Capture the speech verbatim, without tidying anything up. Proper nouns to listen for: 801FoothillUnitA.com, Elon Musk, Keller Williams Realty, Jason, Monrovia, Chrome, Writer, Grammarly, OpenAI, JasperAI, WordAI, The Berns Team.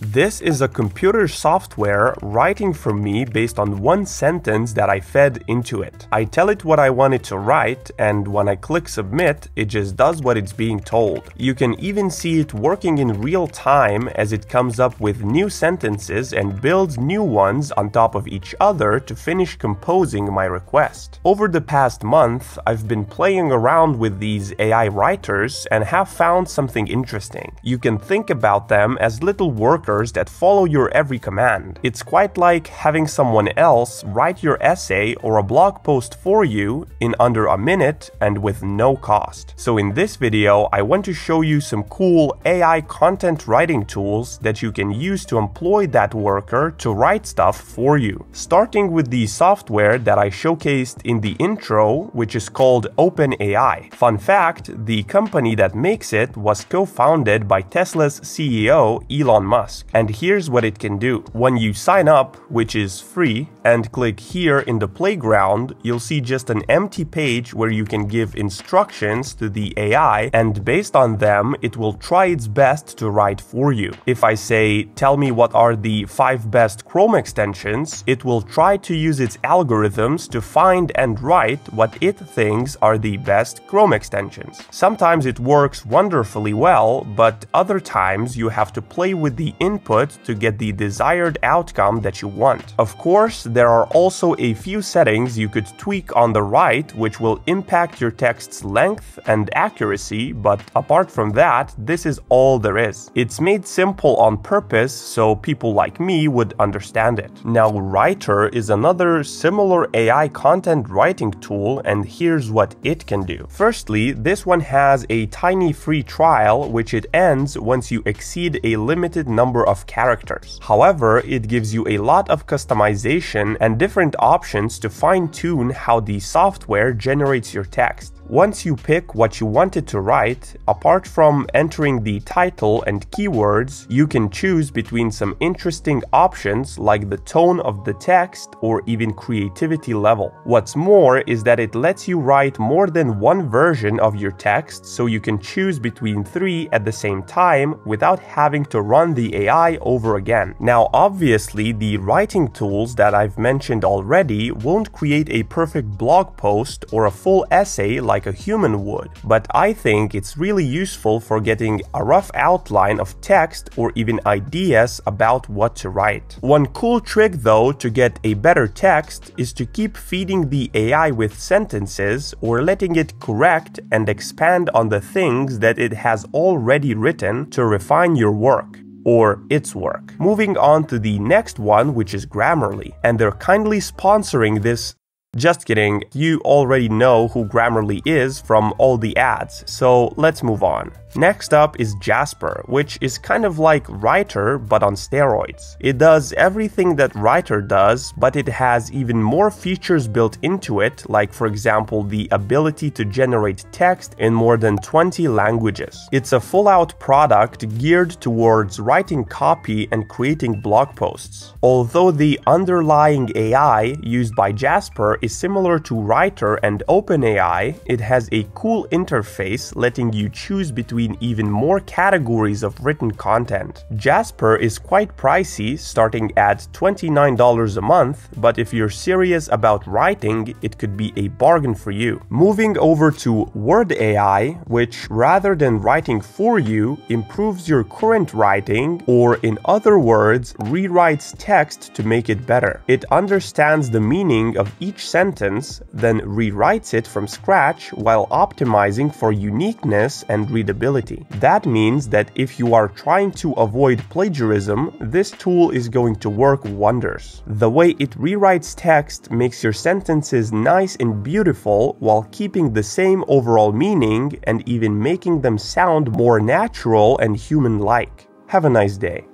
This is a computer software writing for me based on one sentence that I fed into it. I tell it what I want it to write, and when I click submit, it just does what it's being told. You can even see it working in real time as it comes up with new sentences and builds new ones on top of each other to finish composing my request. Over the past month, I've been playing around with these A I writers and have found something interesting. You can think about them as little workers that follow your every command. It's quite like having someone else write your essay or a blog post for you in under a minute and with no cost. So in this video, I want to show you some cool A I content writing tools that you can use to employ that worker to write stuff for you. Starting with the software that I showcased in the intro, which is called OpenAI. Fun fact, the company that makes it was co-founded by Tesla's C E O Elon Musk. And here's what it can do. When you sign up, which is free, and click here in the playground, you'll see just an empty page where you can give instructions to the A I, and based on them, it will try its best to write for you. If I say, tell me what are the five best Chrome extensions, it will try to use its algorithms to find and write what it thinks are the best Chrome extensions. Sometimes it works wonderfully well, but other times you have to play with the input to get the desired outcome that you want. Of course, there are also a few settings you could tweak on the right which will impact your text's length and accuracy, but apart from that, this is all there is. It's made simple on purpose so people like me would understand it. Now, Writer is another similar A I content writing tool, and here's what it can do. Firstly, this one has a tiny free trial which it ends once you exceed a limited number number of characters. However, it gives you a lot of customization and different options to fine-tune how the software generates your text. Once you pick what you wanted to write, apart from entering the title and keywords, you can choose between some interesting options like the tone of the text or even creativity level. What's more is that it lets you write more than one version of your text, so you can choose between three at the same time without having to run the A I over again. Now, obviously, the writing tools that I've mentioned already won't create a perfect blog post or a full essay like a human would, but I think it's really useful for getting a rough outline of text or even ideas about what to write. One cool trick, though, to get a better text is to keep feeding the A I with sentences or letting it correct and expand on the things that it has already written to refine your work. Or its work. Moving on to the next one, which is Grammarly, and they're kindly sponsoring this. Just kidding, you already know who Grammarly is from all the ads, so let's move on. Next up is Jasper, which is kind of like Writer but on steroids. It does everything that Writer does, but it has even more features built into it, like for example the ability to generate text in more than twenty languages. It's a full-out product geared towards writing copy and creating blog posts. Although the underlying A I used by Jasper is similar to Writer and OpenAI, it has a cool interface letting you choose between even more categories of written content. Jasper is quite pricey, starting at twenty-nine dollars a month, but if you're serious about writing, it could be a bargain for you. Moving over to WordAI, which rather than writing for you, improves your current writing, or in other words, rewrites text to make it better. It understands the meaning of each sentence, then rewrites it from scratch while optimizing for uniqueness and readability. That means that if you are trying to avoid plagiarism, this tool is going to work wonders. The way it rewrites text makes your sentences nice and beautiful while keeping the same overall meaning and even making them sound more natural and human-like. Have a nice day.